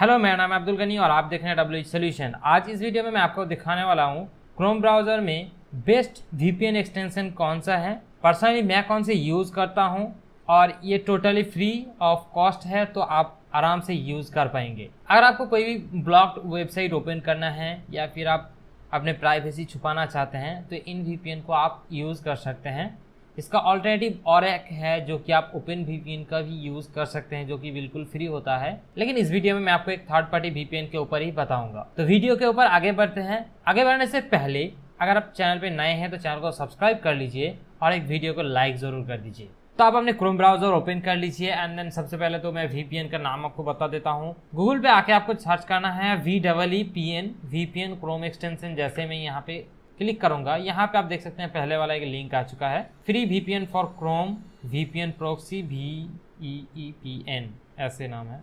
Hello, मेरा नाम अब्दुल गनी और आप देख रहे हैं डब्ल्यू सोल्यूशन। आज इस वीडियो में मैं आपको दिखाने वाला हूँ क्रोम ब्राउज़र में बेस्ट वीपीएन एक्सटेंशन कौन सा है, पर्सनली मैं कौन से यूज़ करता हूँ और ये टोटली फ्री ऑफ कॉस्ट है तो आप आराम से यूज़ कर पाएंगे। अगर आपको कोई भी ब्लॉक्ड वेबसाइट ओपन करना है या फिर आप अपने प्राइवेसी छुपाना चाहते हैं तो इन वीपीएन को आप यूज़ कर सकते हैं। इसका ऑल्टरनेटिव और एक है जो कि आप ओपन वीपीएन का भी यूज़ कर सकते हैं, जो कि बिल्कुल फ्री होता है, लेकिन इस वीडियो में मैं आपको एक थर्ड पार्टी वीपीएन के ऊपर ही बताऊंगा। तो वीडियो के ऊपर आगे बढ़ते हैं। आगे बढ़ने से पहले अगर आप चैनल पे नए हैं तो चैनल को सब्सक्राइब कर लीजिए और एक वीडियो को लाइक ज़रूर कर दीजिए। तो आप अपने क्रोम ब्राउज़र ओपन कर लीजिए एंड देन सबसे पहले तो मैं वीपीएन का नाम आपको बता देता हूँ। गूगल पे आके आपको सर्च करना है WEPN वीपीएन क्रोम एक्सटेंशन। जैसे मैं यहाँ पे क्लिक करूंगा, यहाँ पे आप देख सकते हैं पहले वाला एक लिंक आ चुका है, free VPN for Chrome VPN proxy VEEPN ऐसे नाम है,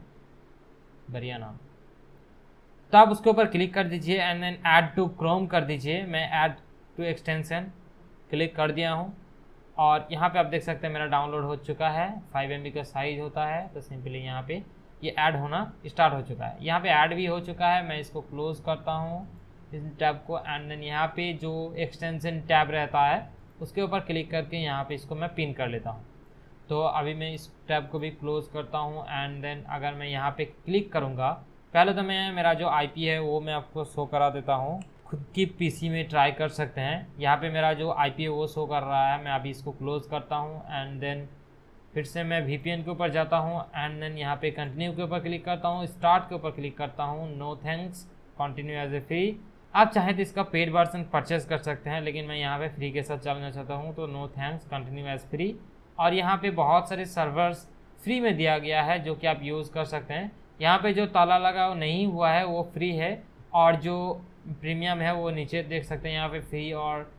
बढ़िया नाम। तो आप उसके ऊपर क्लिक कर दीजिए and then add to Chrome कर दीजिए। मैं ऐड टू एक्सटेंशन क्लिक कर दिया हूँ और यहाँ पे आप देख सकते हैं मेरा डाउनलोड हो चुका है। 5 MB का साइज होता है तो सिंपली यहाँ पे ये ऐड होना स्टार्ट हो चुका है। यहाँ पे ऐड भी हो चुका है। मैं इसको क्लोज करता हूँ इस टैब को एंड देन यहाँ पे जो एक्सटेंशन टैब रहता है उसके ऊपर क्लिक करके यहाँ पे इसको मैं पिन कर लेता हूँ। तो अभी मैं इस टैब को भी क्लोज करता हूँ एंड देन अगर मैं यहाँ पे क्लिक करूँगा, पहले तो मैं मेरा जो IP है वो मैं आपको शो करा देता हूँ। खुद की PC में ट्राई कर सकते हैं। यहाँ पे मेरा जो IP है वो शो कर रहा है। मैं अभी इसको क्लोज करता हूँ एंड देन फिर से मैं VPN के ऊपर जाता हूँ एंड देन यहाँ पे कंटिन्यू के ऊपर क्लिक करता हूँ, स्टार्ट के ऊपर क्लिक करता हूँ, no thanks, continue as a free. आप चाहें तो इसका पेड वर्जन परचेस कर सकते हैं, लेकिन मैं यहाँ पे फ्री के साथ चलना चाहता हूँ तो no thanks, continue as free. और यहाँ पे बहुत सारे सर्वर्स फ्री में दिया गया है जो कि आप यूज़ कर सकते हैं। यहाँ पे जो ताला लगा वो नहीं हुआ है, वो फ्री है, और जो प्रीमियम है वो नीचे देख सकते हैं, यहाँ पर फ्री और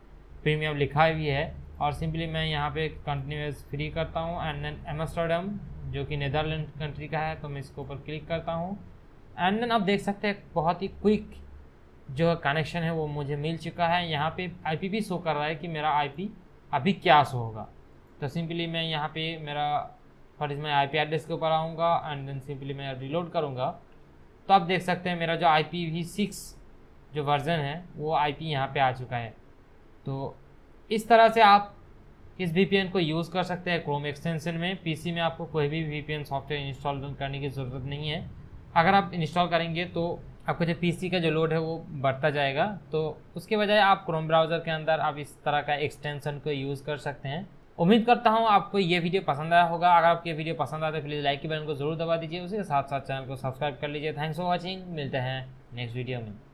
प्रीमियम लिखा भी है। और सिंपली मैं यहाँ पर कंटिन्यू एज फ्री करता हूँ एंड देन एम्स्टर्डम जो कि नीदरलैंड कंट्री का है तो मैं इसके ऊपर क्लिक करता हूँ एंड देन आप देख सकते हैं बहुत ही क्विक जो कनेक्शन है वो मुझे मिल चुका है। यहाँ पे IP भी शो कर रहा है कि मेरा IP अभी क्या शो होगा। तो सिंपली मैं यहाँ पे मेरा मैं IP एड्रेस के ऊपर आऊँगा एंड देन सिंपली मैं रिलोड करूँगा तो आप देख सकते हैं मेरा जो IPv6 जो वर्ज़न है वो IP यहाँ पे आ चुका है। तो इस तरह से आप इस VPN को यूज़ कर सकते हैं क्रोम एक्सटेंशन में। PC में आपको कोई भी VPN सॉफ्टवेयर इंस्टॉल करने की ज़रूरत नहीं है। अगर आप इंस्टॉल करेंगे तो आपको जो PC का जो लोड है वो बढ़ता जाएगा, तो उसके बजाय आप क्रोम ब्राउज़र के अंदर आप इस तरह का एक्सटेंशन को यूज़ कर सकते हैं। उम्मीद करता हूँ आपको ये वीडियो पसंद आया होगा। अगर आपको ये वीडियो पसंद आया तो प्लीज़ लाइक के बटन को ज़रूर दबा दीजिए, उसके साथ साथ चैनल को सब्सक्राइब कर लीजिए। थैंक्स फॉर वॉचिंग, मिलते हैं नेक्स्ट वीडियो में।